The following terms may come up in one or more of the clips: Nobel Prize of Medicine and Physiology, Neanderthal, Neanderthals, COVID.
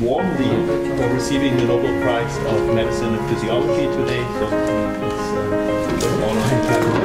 warmly for receiving the Nobel Prize of Medicine and Physiology today. So it's an honor to have you.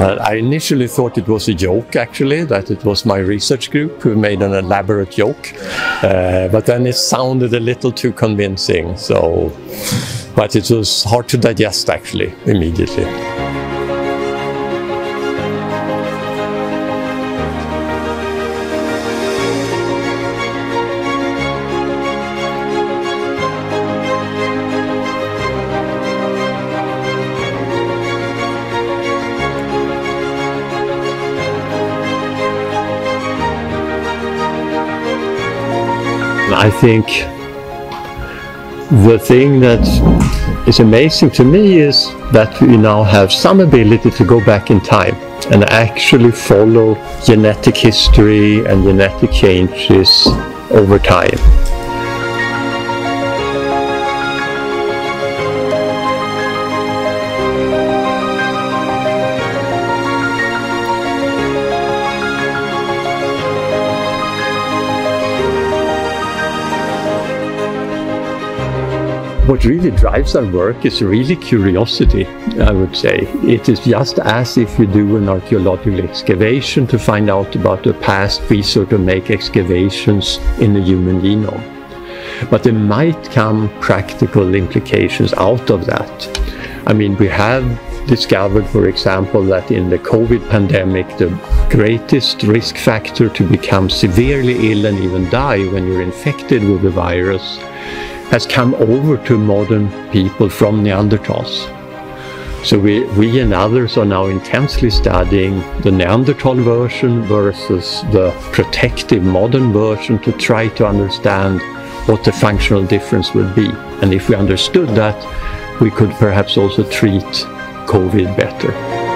I initially thought it was a joke, actually, that it was my research group who made an elaborate joke, but then it sounded a little too convincing, so... But it was hard to digest, actually, immediately. I think the thing that is amazing to me is that we now have some ability to go back in time and actually follow genetic history and genetic changes over time. What really drives our work is really curiosity, I would say. It is just as if you do an archaeological excavation to find out about the past. We sort of make excavations in the human genome. But there might come practical implications out of that. I mean, we have discovered, for example, that in the COVID pandemic, the greatest risk factor to become severely ill and even die when you're infected with the virus has come over to modern people from Neanderthals. So we and others are now intensely studying the Neanderthal version versus the protective modern version to try to understand what the functional difference would be. And if we understood that, we could perhaps also treat COVID better.